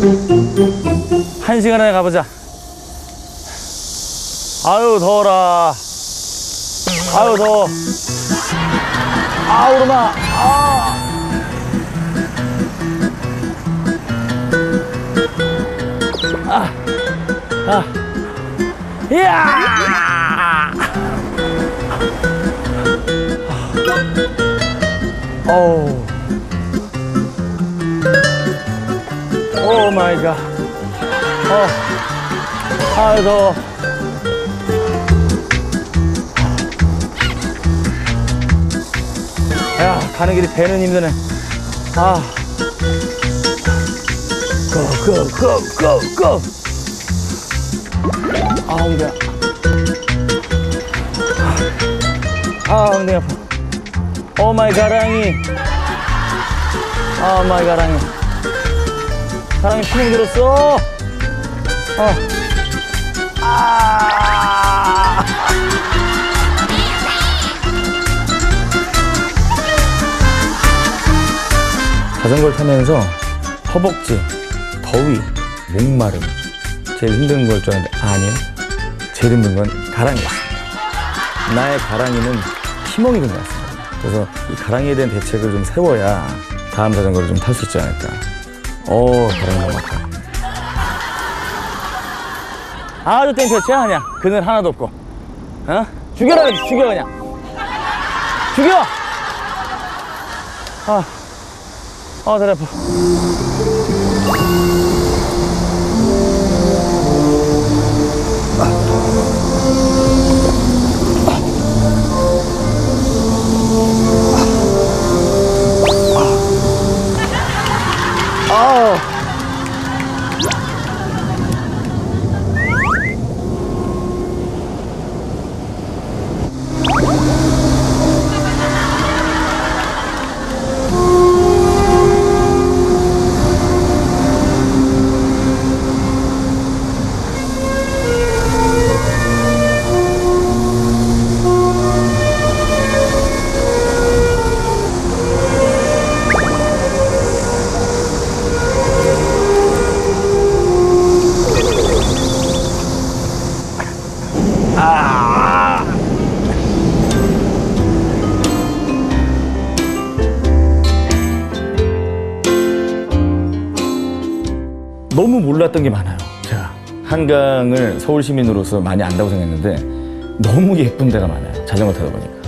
1시간 안에 가보자. 아유 더워라. 아유 더워. 아 오르마. 아. 아. 아. 이야. 어우. 오 마이 갓. 어. 아유 더워. 야, 가는 길이 배는 힘드네. 아. 고. 아, 엉덩이 아파. 아, 엉덩이 아파. 오 마이 가랑이. 아, 마이 가랑이. 가랑이 피는 들었어. 어. 아. 자전거를 타면서 허벅지, 더위, 목마름 제일 힘든 걸 줄 알았는데 아니요, 제일 힘든 건 가랑이였습니다. 나의 가랑이는 피멍이 든 것 같습니다. 그래서 이 가랑이에 대한 대책을 좀 세워야 다음 자전거를 좀 탈 수 있지 않을까. 가랑이 맞다. 아주 땡볕이야 그냥. 그늘 하나도 없고. 어? 죽여라 그냥. 죽여 그냥. 죽여. 다리 아파. 너무 몰랐던 게 많아요. 제가 한강을 서울 시민으로서 많이 안다고 생각했는데 너무 예쁜 데가 많아요. 자전거 타다 보니까.